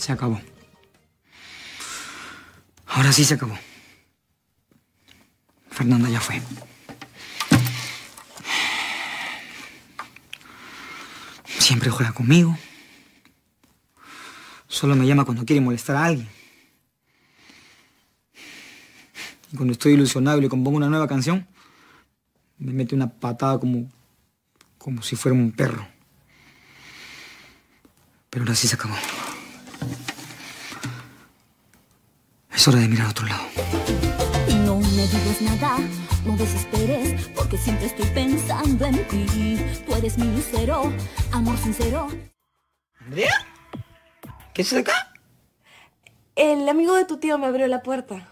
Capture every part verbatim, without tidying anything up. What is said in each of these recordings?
Se acabó. Ahora sí se acabó. Fernanda ya fue. Siempre juega conmigo. Solo me llama cuando quiere molestar a alguien. Y cuando estoy ilusionado y le compongo una nueva canción, me mete una patada como, como si fuera un perro. Pero ahora sí se acabó. Es hora de mirar a otro lado. Y no me digas nada, no desesperes, porque siempre estoy pensando en ti. Tú eres mi lucero, amor sincero. ¿Andrea? ¿Qué haces acá? El amigo de tu tío me abrió la puerta.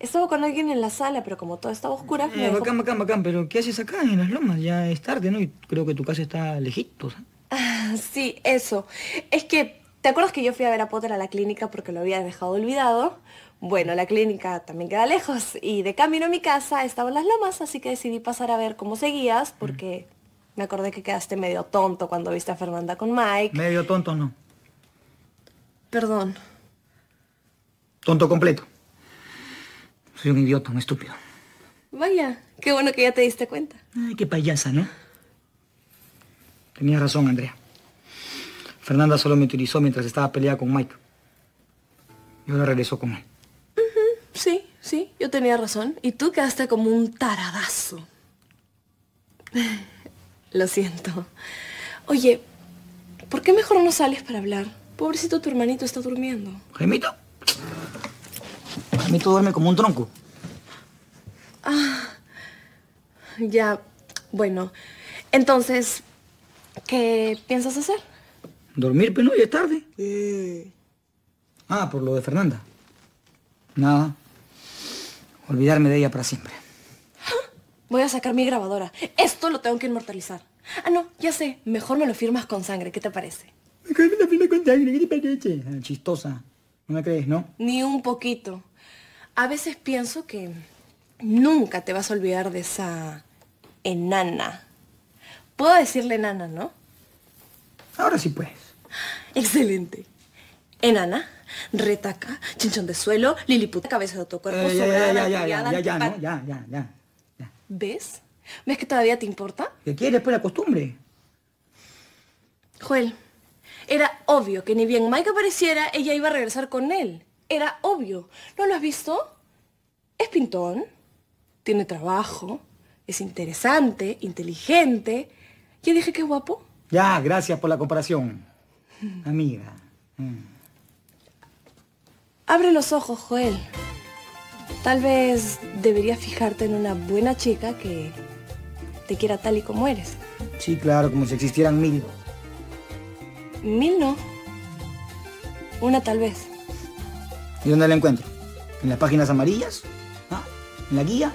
Estaba con alguien en la sala, pero como todo estaba oscura... Eh, me dejó... Bacán, bacán, bacán. Pero ¿qué haces acá en las lomas? Ya es tarde, ¿no? Y creo que tu casa está lejitos. ¿Eh? Ah, sí, eso. Es que, ¿te acuerdas que yo fui a ver a Potter a la clínica porque lo había dejado olvidado? Bueno, la clínica también queda lejos. Y de camino a mi casa estaban las lomas, así que decidí pasar a ver cómo seguías, porque mm. me acordé que quedaste medio tonto cuando viste a Fernanda con Mike. Medio tonto, no. Perdón. Tonto completo. Soy un idiota, un estúpido. Vaya, qué bueno que ya te diste cuenta. Ay, qué payasa, ¿no? Tenías razón, Andrea. Fernanda solo me utilizó mientras estaba peleada con Mike. Y ahora regresó con él. Uh-huh. Sí, sí, yo tenía razón. Y tú quedaste como un taradazo. Lo siento. Oye, ¿por qué mejor no sales para hablar? Pobrecito, tu hermanito está durmiendo. ¿Remito? Remito duerme como un tronco. Ah, ya, bueno. Entonces, ¿qué piensas hacer? Dormir, pero no, ya es tarde. Eh. Ah, por lo de Fernanda. Nada. Olvidarme de ella para siempre. Voy a sacar mi grabadora. Esto lo tengo que inmortalizar. Ah, no, ya sé. Mejor me lo firmas con sangre. ¿Qué te parece? Mejor me lo firmas con sangre. ¿Qué te parece? Ah, chistosa. ¿No me crees, no? Ni un poquito. A veces pienso que nunca te vas a olvidar de esa enana. Puedo decirle enana, ¿no? Ahora sí puedes. Excelente. Enana, retaca, chinchón de suelo, liliputa, cabeza de autocuerpo, sobrada, ya, ya, ya, ya, ya, no, ya, ya, ya, ya. ¿Ves? ¿Ves que todavía te importa? ¿Qué quieres? Pues la costumbre. Joel, era obvio que ni bien Mike apareciera, ella iba a regresar con él. Era obvio. ¿No lo has visto? Es pintón, tiene trabajo, es interesante, inteligente. ¿Ya dije que es guapo? Ya, gracias por la comparación, amiga. Mm. Abre los ojos, Joel. Tal vez deberías fijarte en una buena chica que te quiera tal y como eres. Sí, claro, como si existieran mil. Mil no. Una tal vez. ¿Y dónde la encuentro? ¿En las páginas amarillas? ¿Ah? ¿En la guía?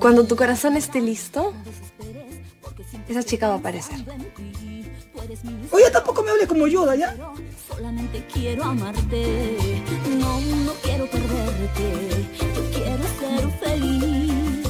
Cuando tu corazón esté listo, esa chica va a aparecer. Oye, tampoco me hables como Yoda, ¿ya? Solamente quiero amarte. No, no quiero perderte. Yo quiero ser feliz.